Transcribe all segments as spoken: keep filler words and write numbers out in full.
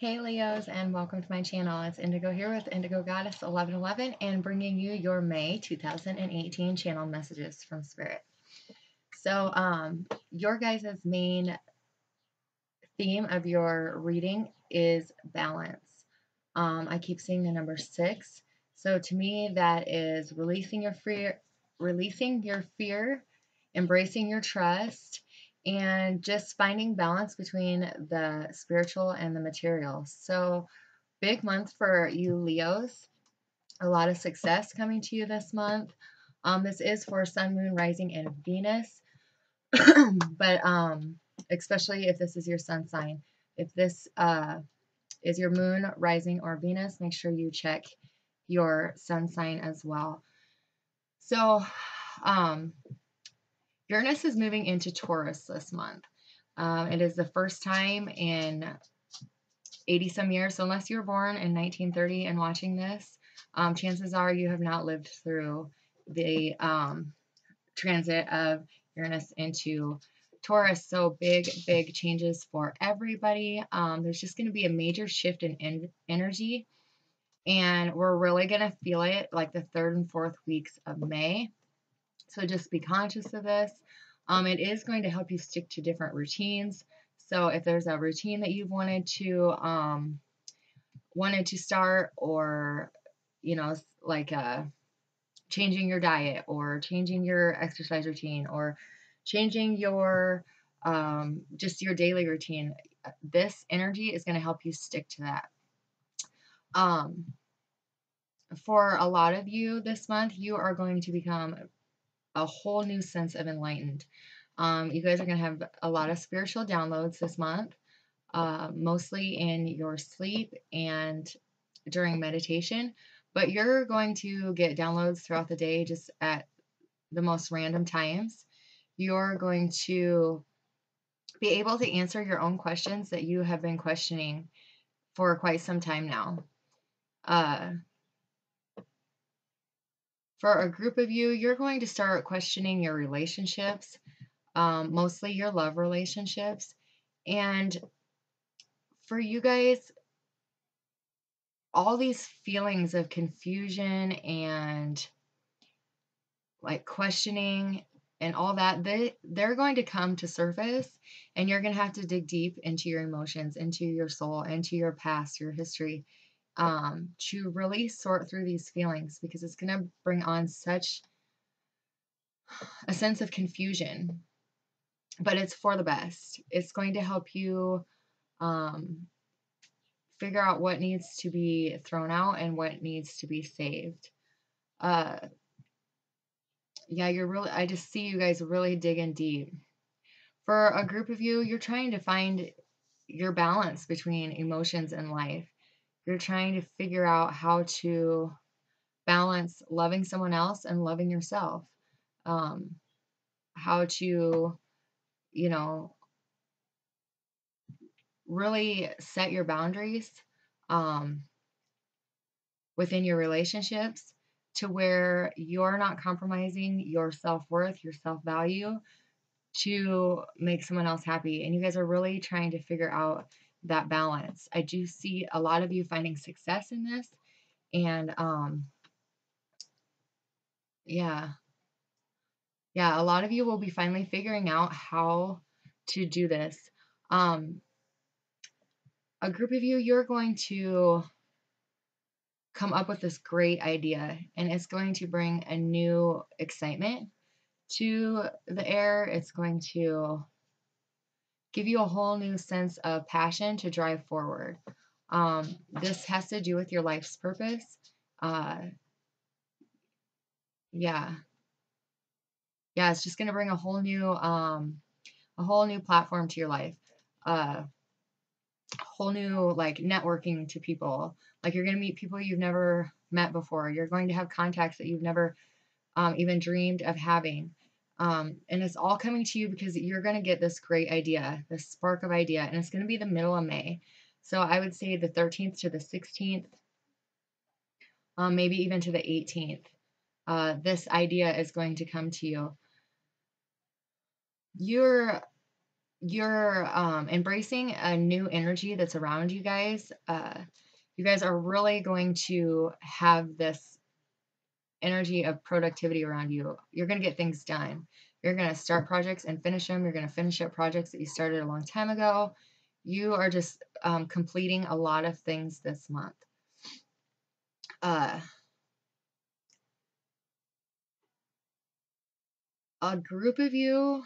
Hey Leos, and welcome to my channel. It's Indigo here with Indigo Goddess eleven eleven and bringing you your May two thousand eighteen channel messages from Spirit. So um, your guys' main theme of your reading is balance. Um, I keep seeing the number six. So to me that is releasing your fear, releasing your fear, embracing your trust, and just finding balance between the spiritual and the material. So big month for you Leos. A lot of success coming to you this month. Um, this is for Sun, Moon, Rising, and Venus. But um, especially if this is your Sun sign. If this uh, is your Moon, Rising, or Venus, make sure you check your Sun sign as well. So um, Uranus is moving into Taurus this month. Um, it is the first time in eighty some years. So unless you were born in nineteen thirty and watching this, um, chances are you have not lived through the um, transit of Uranus into Taurus. So big, big changes for everybody. Um, there's just going to be a major shift in en energy. And we're really going to feel it like the third and fourth weeks of May. So just be conscious of this. Um, it is going to help you stick to different routines. So if there's a routine that you've wanted to um, wanted to start, or you know, like uh, changing your diet, or changing your exercise routine, or changing your um, just your daily routine, this energy is going to help you stick to that. Um, for a lot of you this month, you are going to become a whole new sense of enlightened. Um, you guys are going to have a lot of spiritual downloads this month, uh, mostly in your sleep and during meditation, but you're going to get downloads throughout the day just at the most random times. You're going to be able to answer your own questions that you have been questioning for quite some time now. Uh, For a group of you, you're going to start questioning your relationships, um, mostly your love relationships. And for you guys, all these feelings of confusion and like questioning and all that, they, they're going to come to surface, and you're going to have to dig deep into your emotions, into your soul, into your past, your history, Um, to really sort through these feelings, because it's going to bring on such a sense of confusion, but it's for the best. It's going to help you um, figure out what needs to be thrown out and what needs to be saved. Uh, yeah, you're really, I just see you guys really digging deep. For a group of you, you're trying to find your balance between emotions and life. You're trying to figure out how to balance loving someone else and loving yourself. Um, how to, you know, really set your boundaries um, within your relationships to where you're not compromising your self-worth, your self-value to make someone else happy. And you guys are really trying to figure out that balance. I do see a lot of you finding success in this, and um, yeah, yeah, a lot of you will be finally figuring out how to do this. Um, a group of you, you're going to come up with this great idea, and it's going to bring a new excitement to the air. It's going to give you a whole new sense of passion to drive forward. Um, this has to do with your life's purpose. Uh, yeah. Yeah, it's just going to bring a whole new, um, a whole new platform to your life. Uh, a whole new, like, networking to people. Like, you're going to meet people you've never met before. You're going to have contacts that you've never um, even dreamed of having. Um, and it's all coming to you because you're going to get this great idea, this spark of idea, and it's going to be the middle of May. So I would say the thirteenth to the sixteenth, um, maybe even to the eighteenth. Uh, this idea is going to come to you. You're, you're um, embracing a new energy that's around you guys. Uh, you guys are really going to have this energy of productivity around you. You're going to get things done. You're going to start projects and finish them. You're going to finish up projects that you started a long time ago. You are just um, completing a lot of things this month. Uh, a group of you,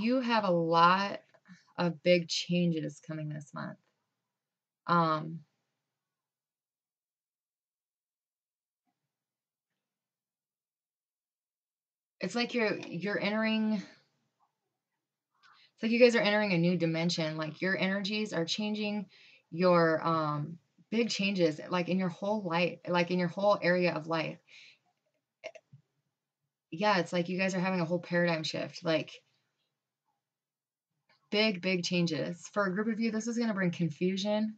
you have a lot of big changes coming this month. Um, it's like you're, you're entering, it's like you guys are entering a new dimension. Like your energies are changing, your, um, big changes, like in your whole life, like in your whole area of life. Yeah. It's like you guys are having a whole paradigm shift, like big, big changes. For a group of you, this is going to bring confusion.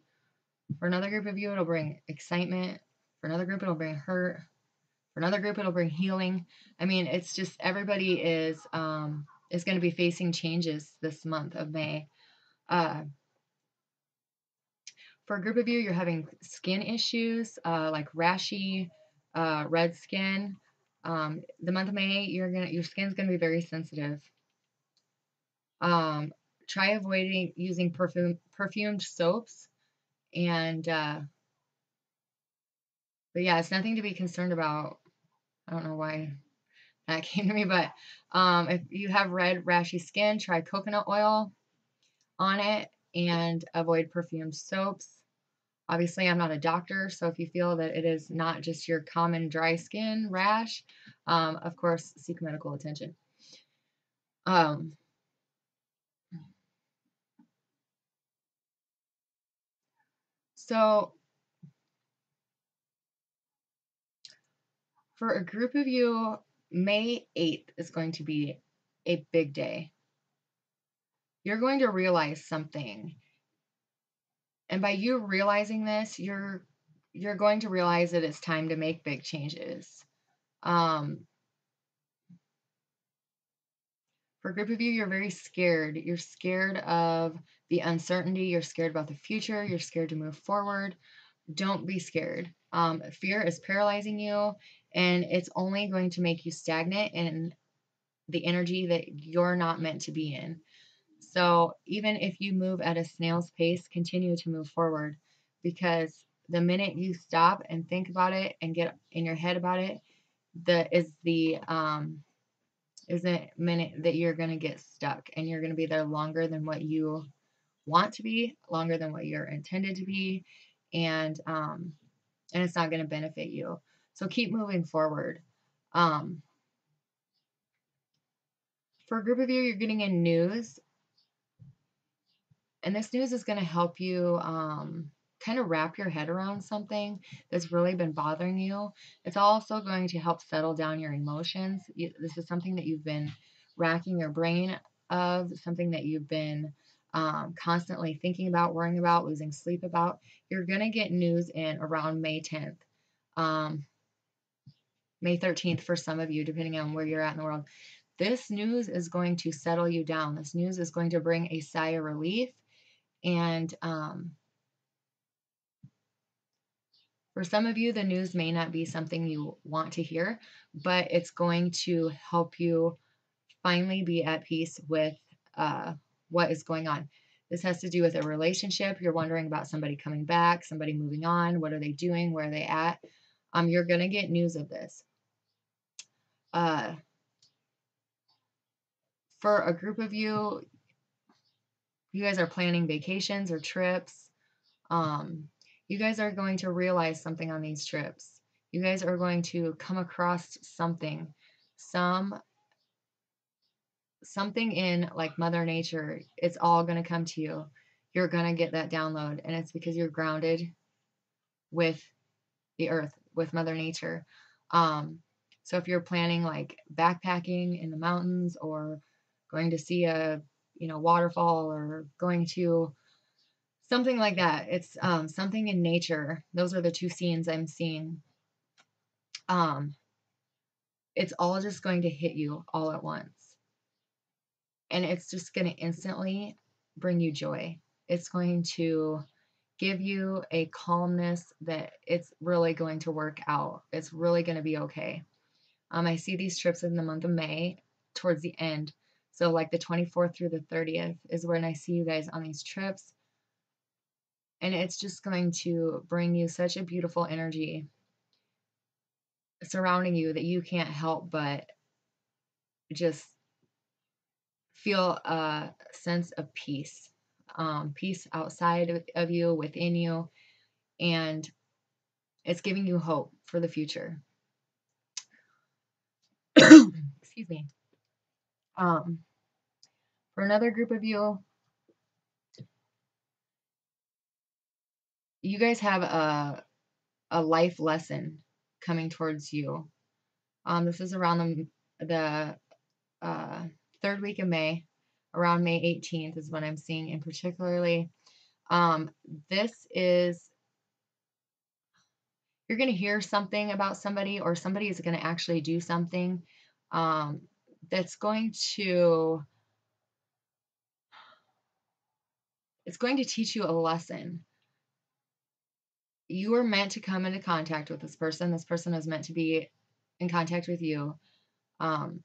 For another group of you, it'll bring excitement. For another group, it'll bring hurt. For another group, it'll bring healing. I mean, it's just everybody is um, is going to be facing changes this month of May. Uh, for a group of you, you're having skin issues, uh, like rashy, uh, red skin. Um, the month of May, you're gonna your skin's going to be very sensitive. Um, try avoiding using perfume perfumed soaps. And, uh, but yeah, it's nothing to be concerned about. I don't know why that came to me, but, um, if you have red rashy skin, try coconut oil on it and avoid perfumed soaps. Obviously I'm not a doctor. So if you feel that it is not just your common dry skin rash, um, of course, seek medical attention. Um, So for a group of you, May eighth is going to be a big day. You're going to realize something. And by you realizing this, you're you're going to realize that it's time to make big changes. Um, for a group of you, you're very scared. You're scared of the uncertainty, you're scared about the future, you're scared to move forward. Don't be scared. Um, fear is paralyzing you, and it's only going to make you stagnant in the energy that you're not meant to be in. So even if you move at a snail's pace, continue to move forward, because the minute you stop and think about it and get in your head about it, the is the um, is the minute that you're going to get stuck, and you're going to be there longer than what you want to be, longer than what you're intended to be, and um and it's not going to benefit you. So keep moving forward. Um for a group of you, you're getting in news, and this news is going to help you um kind of wrap your head around something that's really been bothering you. It's also going to help settle down your emotions. You, this is something that you've been racking your brain of, something that you've been Um, constantly thinking about, worrying about, losing sleep about. You're going to get news in around May tenth, um, May thirteenth for some of you, depending on where you're at in the world. This news is going to settle you down. This news is going to bring a sigh of relief. And um, for some of you, the news may not be something you want to hear, but it's going to help you finally be at peace with uh, what is going on. This has to do with a relationship. You're wondering about somebody coming back, somebody moving on. What are they doing? Where are they at? Um, you're going to get news of this. Uh, for a group of you, you guys are planning vacations or trips. Um, you guys are going to realize something on these trips. You guys are going to come across something, some something in like Mother Nature. It's all going to come to you. You're going to get that download, and it's because you're grounded with the earth, with Mother Nature. Um, so if you're planning like backpacking in the mountains, or going to see a, you know, waterfall, or going to something like that, it's um, something in nature. Those are the two scenes I'm seeing. Um, it's all just going to hit you all at once. and it's just going to instantly bring you joy. It's going to give you a calmness that it's really going to work out. It's really going to be okay. Um, I see these trips in the month of May towards the end. So like the twenty-fourth through the thirtieth is when I see you guys on these trips. And it's just going to bring you such a beautiful energy surrounding you that you can't help but just feel a sense of peace. Um, peace outside of you, within you. And it's giving you hope for the future. Excuse me. Um, for another group of you, you guys have a, a life lesson coming towards you. Um, this is around the, the uh, third week of May, around May eighteenth is what I'm seeing in particularly. Um, this is, you're going to hear something about somebody, or somebody is going to actually do something um, that's going to, it's going to teach you a lesson. You are meant to come into contact with this person. This person is meant to be in contact with you um,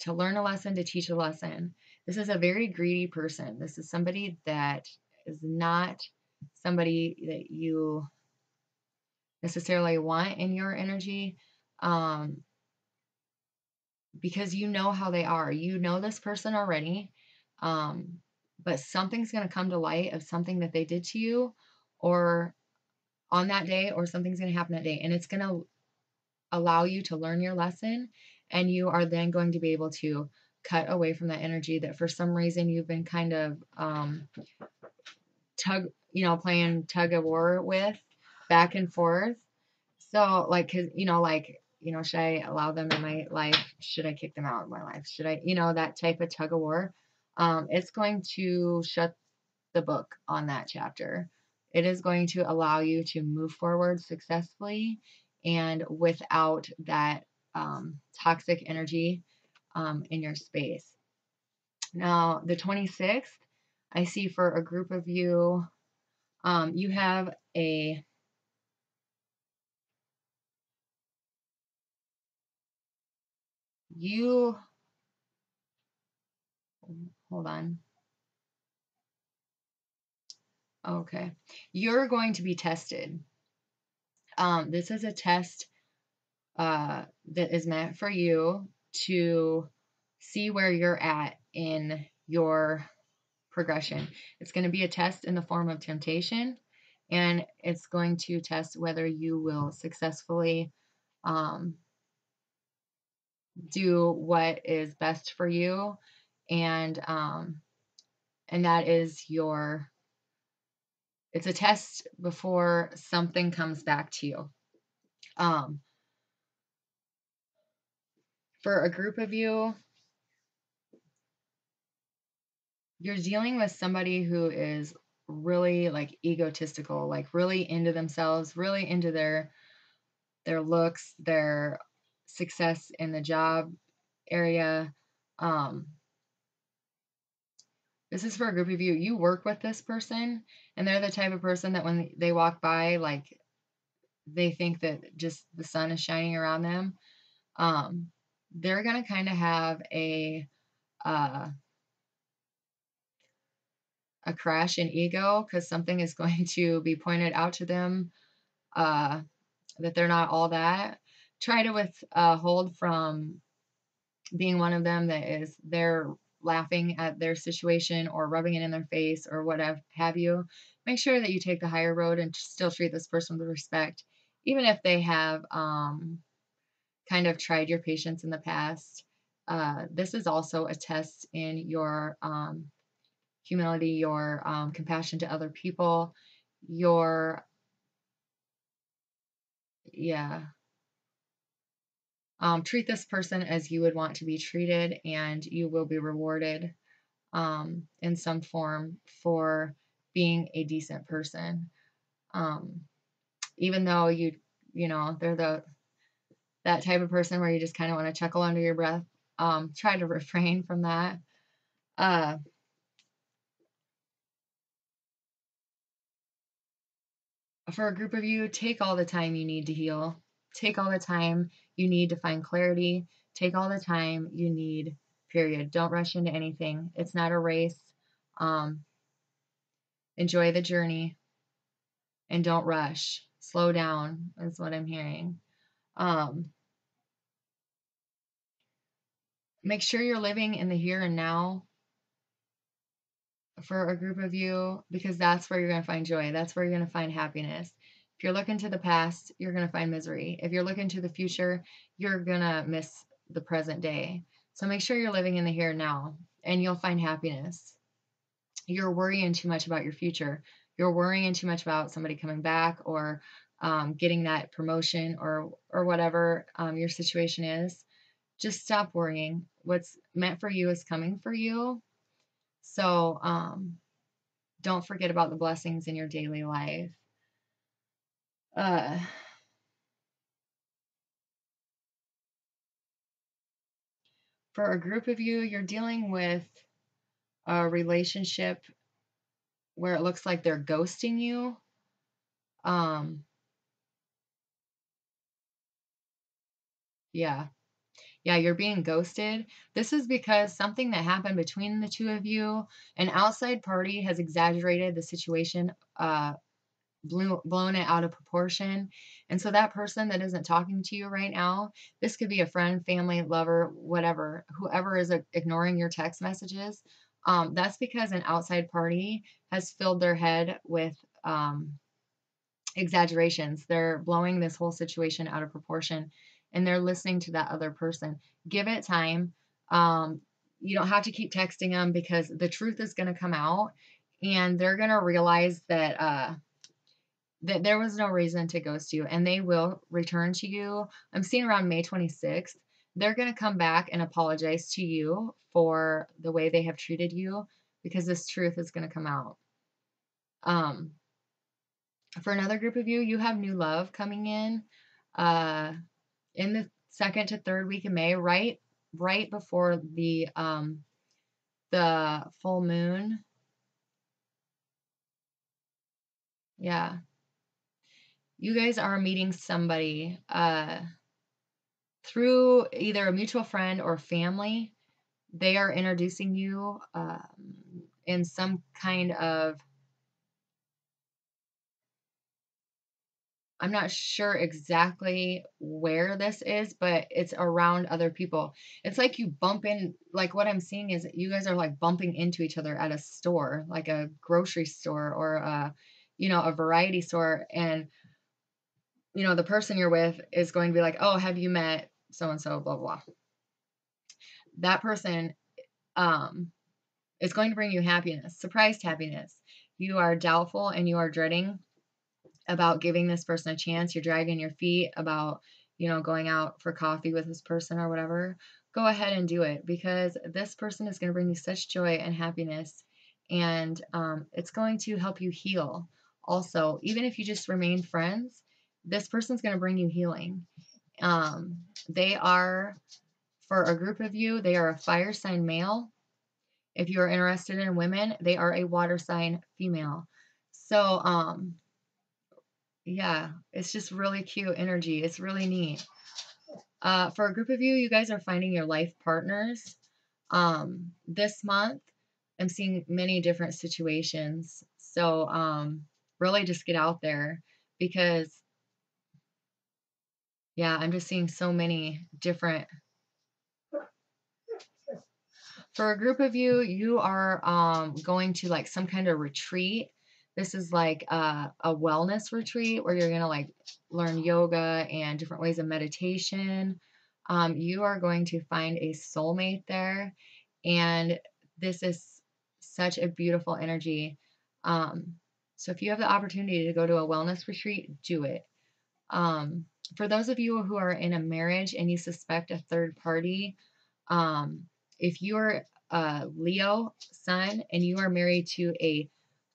to learn a lesson, to teach a lesson. This is a very greedy person. This is somebody that is not somebody that you necessarily want in your energy um, because you know how they are. You know this person already, um, but something's going to come to light of something that they did to you or on that day, or something's going to happen that day, and it's going to allow you to learn your lesson, and you are then going to be able to cut away from that energy that for some reason you've been kind of um, tug, you know, playing tug of war with, back and forth. So like, cause, you know, like, you know, should I allow them in my life? Should I kick them out of my life? Should I, you know, that type of tug of war? Um, it's going to shut the book on that chapter. It is going to allow you to move forward successfully and without that um, toxic energy um, in your space. Now, the twenty-sixth, I see for a group of you, um, you have a you, hold on. Okay. You're going to be tested. Um, this is a test uh, that is meant for you to see where you're at in your progression. It's going to be a test in the form of temptation, and it's going to test whether you will successfully um, do what is best for you. And, um, and that is your... It's a test before something comes back to you. Um, for a group of you, you're dealing with somebody who is really like egotistical, like really into themselves, really into their, their looks, their success in the job area. Um, This is for a group of you. You work with this person, and they're the type of person that when they walk by, like they think that just the sun is shining around them. Um, they're going to kind of have a, uh, a crash in ego because something is going to be pointed out to them uh, that they're not all that. Try to with, uh, hold from being one of them that is their laughing at their situation or rubbing it in their face or what have you. Make sure that you take the higher road and still treat this person with respect, even if they have um, kind of tried your patience in the past. Uh, this is also a test in your um, humility, your um, compassion to other people, your, yeah. Um, treat this person as you would want to be treated, and you will be rewarded um, in some form for being a decent person. Um, even though you, you know, they're the, that type of person where you just kind of want to chuckle under your breath. Um, try to refrain from that. Uh, for a group of you, take all the time you need to heal. Take all the time you need to find clarity. Take all the time you need, period. Don't rush into anything. It's not a race. Um, enjoy the journey and don't rush. Slow down is what I'm hearing. Um, make sure you're living in the here and now for a group of you, because that's where you're going to find joy. That's where you're going to find happiness. If you're looking to the past, you're going to find misery. If you're looking to the future, you're going to miss the present day. So make sure you're living in the here and now, and you'll find happiness. You're worrying too much about your future. You're worrying too much about somebody coming back or um, getting that promotion or or whatever um, your situation is. Just stop worrying. What's meant for you is coming for you. So um, don't forget about the blessings in your daily life. Uh, for a group of you, you're dealing with a relationship where it looks like they're ghosting you. Um, yeah. Yeah, you're being ghosted. This is because something that happened between the two of you, an outside party has exaggerated the situation, uh, Blew, blown it out of proportion. And so that person that isn't talking to you right now, this could be a friend, family, lover, whatever, whoever is uh, ignoring your text messages. Um, that's because an outside party has filled their head with um, exaggerations. They're blowing this whole situation out of proportion and they're listening to that other person. Give it time. Um, you don't have to keep texting them because the truth is going to come out and they're going to realize that, uh, that there was no reason to ghost you and they will return to you. I'm seeing around May twenty-sixth, they're going to come back and apologize to you for the way they have treated you because this truth is going to come out. Um, for another group of you, you have new love coming in, uh, in the second to third week of May, right, right before the, um, the full moon. Yeah. You guys are meeting somebody uh, through either a mutual friend or family. They are introducing you um, in some kind of, I'm not sure exactly where this is, but it's around other people. It's like you bump in, like what I'm seeing is you guys are like bumping into each other at a store, like a grocery store or a, you know, a variety store, and you know, the person you're with is going to be like, oh, have you met so-and-so, blah, blah, blah. That person um, is going to bring you happiness, surprised happiness. You are doubtful and you are dreading about giving this person a chance. You're dragging your feet about, you know, going out for coffee with this person or whatever. Go ahead and do it because this person is going to bring you such joy and happiness, and um, it's going to help you heal. Also, even if you just remain friends, this person's going to bring you healing. Um, they are, for a group of you, they are a fire sign male. If you are interested in women, they are a water sign female. So, um, yeah, it's just really cute energy. It's really neat. Uh, for a group of you, you guys are finding your life partners. Um, this month, I'm seeing many different situations. So, um, really just get out there because yeah, I'm just seeing so many different. For a group of you, you are um, going to like some kind of retreat. This is like a, a wellness retreat where you're going to like learn yoga and different ways of meditation. Um, you are going to find a soulmate there. And this is such a beautiful energy. Um, so if you have the opportunity to go to a wellness retreat, do it. Um, For those of you who are in a marriage and you suspect a third party, um, if you're a Leo sun and you are married to a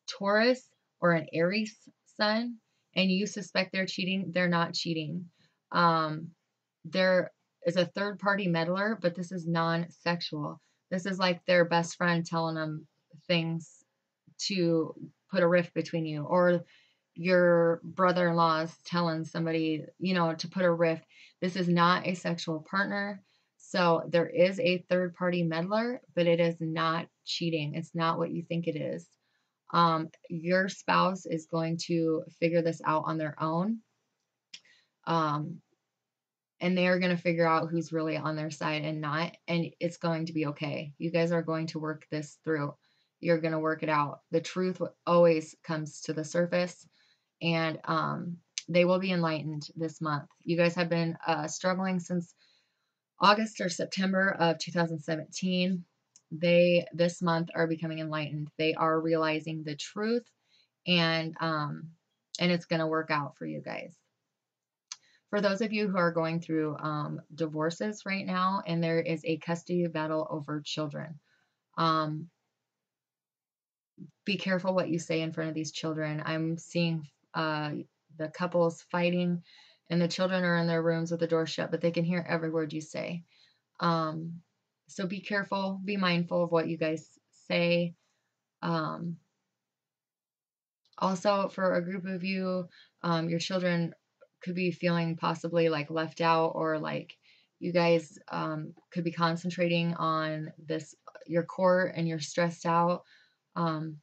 Taurus or an Aries sun and you suspect they're cheating, they're not cheating. Um, there is a third party meddler, but this is non-sexual. This is like their best friend telling them things to put a rift between you, or your brother-in-law is telling somebody, you know, to put a rift. This is not a sexual partner. So there is a third party meddler, but it is not cheating. It's not what you think it is. Um, your spouse is going to figure this out on their own. Um, and they are going to figure out who's really on their side and not, and it's going to be okay. You guys are going to work this through. You're going to work it out. The truth always comes to the surface, and um, they will be enlightened this month. You guys have been uh, struggling since August or September of two thousand seventeen. They, this month, are becoming enlightened. They are realizing the truth, and um, and it's going to work out for you guys. For those of you who are going through um, divorces right now, and there is a custody battle over children, um, be careful what you say in front of these children. I'm seeing uh, the couples fighting, and the children are in their rooms with the door shut, but they can hear every word you say. Um, so be careful, be mindful of what you guys say. Um, also, for a group of you, um, your children could be feeling possibly like left out, or like you guys um, could be concentrating on this, your core, and you're stressed out. Um,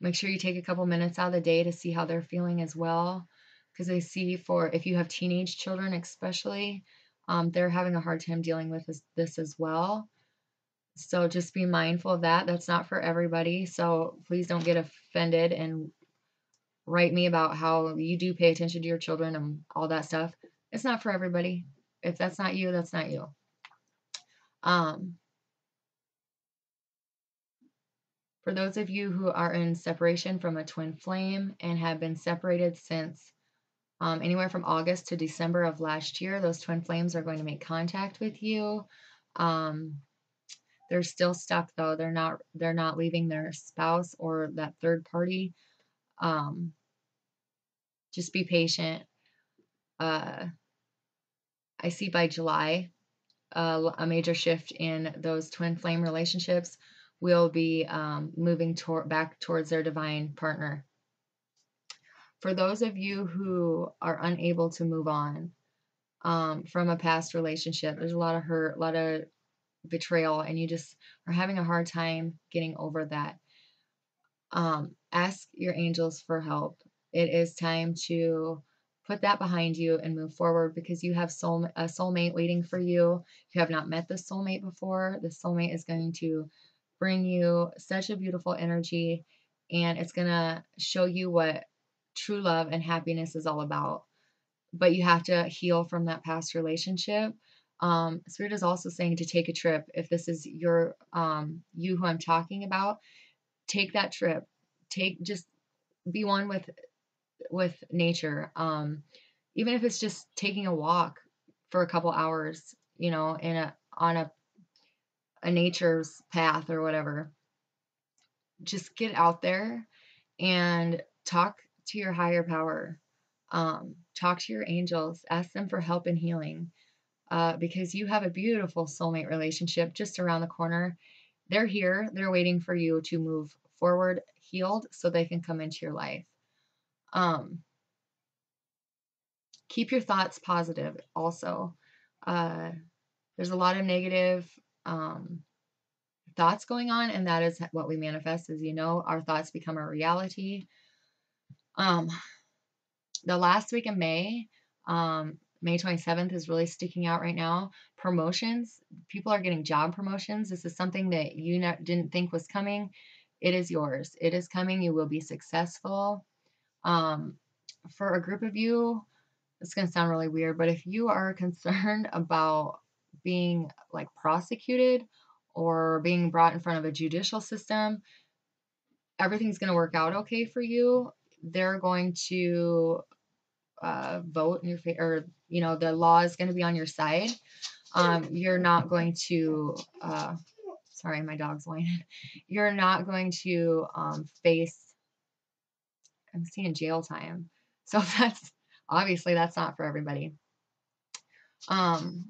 make sure you take a couple minutes out of the day to see how they're feeling as well. Because I see for, if you have teenage children especially, um, they're having a hard time dealing with this, this as well. So just be mindful of that. That's not for everybody. So please don't get offended and write me about how you do pay attention to your children and all that stuff. It's not for everybody. If that's not you, that's not you. Um, for those of you who are in separation from a twin flame and have been separated since Um, anywhere from August to December of last year, those twin flames are going to make contact with you. Um, they're still stuck though. They're not, they're not leaving their spouse or that third party. Um, just be patient. Uh, I see by July, uh, a major shift in those twin flame relationships will be um, moving to- back towards their divine partner. For those of you who are unable to move on um, from a past relationship, there's a lot of hurt, a lot of betrayal, and you just are having a hard time getting over that. Um, ask your angels for help. It is time to put that behind you and move forward, because you have soul, a soulmate waiting for you. If you have not met the soulmate before, the soulmate is going to bring you such a beautiful energy, and it's going to show you what true love and happiness is all about. But you have to heal from that past relationship. Um, Spirit is also saying to take a trip. If this is your, um, you who I'm talking about, take that trip. Take, just be one with, with nature. Um, even if it's just taking a walk for a couple hours, you know, in a, on a, a nature's path or whatever, just get out there and talk to your higher power. Um, talk to your angels. Ask them for help and healing, uh, because you have a beautiful soulmate relationship just around the corner. They're here. They're waiting for you to move forward healed so they can come into your life. Um, keep your thoughts positive also. Uh, there's a lot of negative um, thoughts going on, and that is what we manifest. As you know, our thoughts become our reality. Um, the last week of May, um, May twenty-seventh is really sticking out right now. Promotions, people are getting job promotions. This is something that you not, didn't think was coming. It is yours. It is coming. You will be successful. Um, for a group of you, it's going to sound really weird, but if you are concerned about being like prosecuted or being brought in front of a judicial system, everything's going to work out okay for you. They're going to uh, vote in your favor, or, you know, the law is going to be on your side. Um, you're not going to, uh, sorry, my dog's whining. You're not going to um, face, I'm seeing jail time. So that's, obviously that's not for everybody. Um,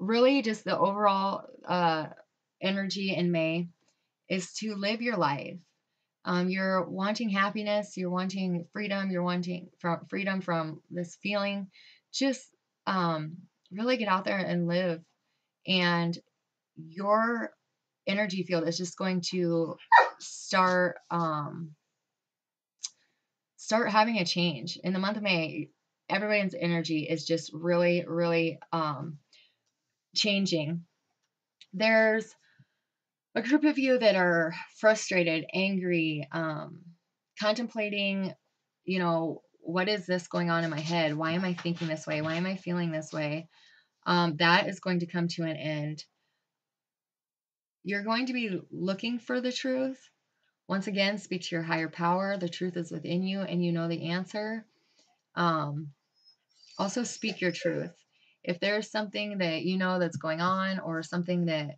really just the overall uh, energy in May is to live your life. Um, you're wanting happiness, you're wanting freedom, you're wanting from freedom from this feeling. Just um, really get out there and live. And your energy field is just going to start um, start having a change. In the month of May, everybody's energy is just really, really um, changing. There's a group of you that are frustrated, angry, um, contemplating, you know, what is this going on in my head? Why am I thinking this way? Why am I feeling this way? Um, that is going to come to an end. You're going to be looking for the truth. Once again, speak to your higher power. The truth is within you and you know the answer. Um, also speak your truth. If there's something that you know that's going on or something that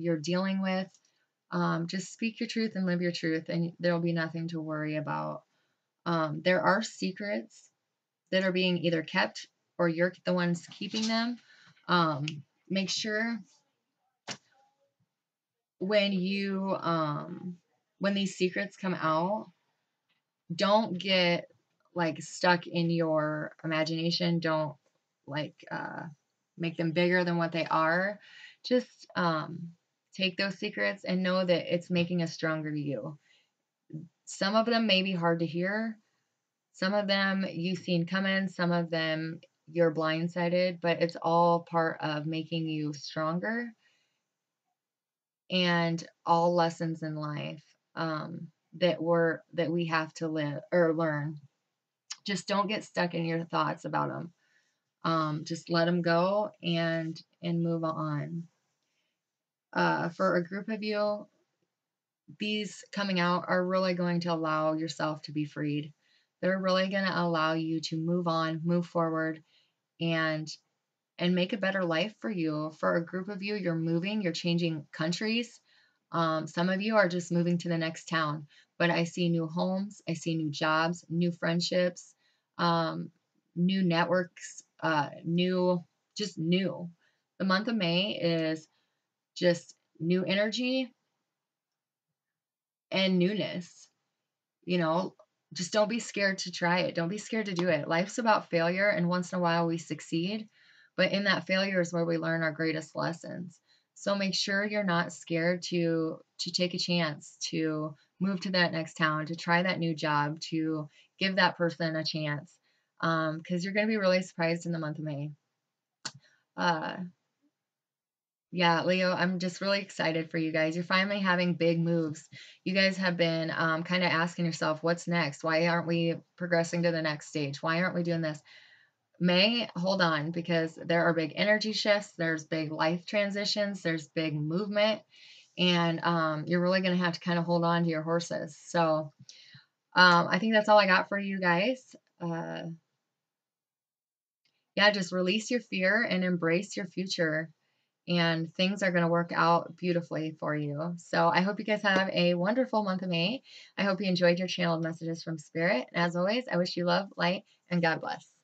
you're dealing with, um, just speak your truth and live your truth, and there'll be nothing to worry about. Um, there are secrets that are being either kept or you're the ones keeping them. Um, make sure when you, um, when these secrets come out, don't get like stuck in your imagination. Don't like, uh, make them bigger than what they are. Just, um, take those secrets and know that it's making a stronger you. Some of them may be hard to hear. Some of them you've seen coming. Some of them you're blindsided, but it's all part of making you stronger and all lessons in life um, that we're, that we have to live or learn. Just don't get stuck in your thoughts about them. Um, just let them go and, and move on. Uh, for a group of you, these coming out are really going to allow yourself to be freed. They're really going to allow you to move on, move forward, and and make a better life for you. For a group of you, you're moving, you're changing countries. Um, some of you are just moving to the next town. But I see new homes, I see new jobs, new friendships, um, new networks, uh, new, just new. The month of May is just new energy and newness. You know, just don't be scared to try it. Don't be scared to do it. Life's about failure, and once in a while we succeed, but in that failure is where we learn our greatest lessons. So make sure you're not scared to to take a chance, to move to that next town, to try that new job, to give that person a chance, because um, you're going to be really surprised in the month of May. Uh, Yeah, Leo, I'm just really excited for you guys. You're finally having big moves. You guys have been um, kind of asking yourself, what's next? Why aren't we progressing to the next stage? Why aren't we doing this? May, hold on, because there are big energy shifts. There's big life transitions. There's big movement. And um, you're really going to have to kind of hold on to your horses. So um, I think that's all I got for you guys. Uh, yeah, just release your fear and embrace your future. And things are going to work out beautifully for you. So I hope you guys have a wonderful month of May. I hope you enjoyed your channeled messages from Spirit. And as always, I wish you love, light, and God bless.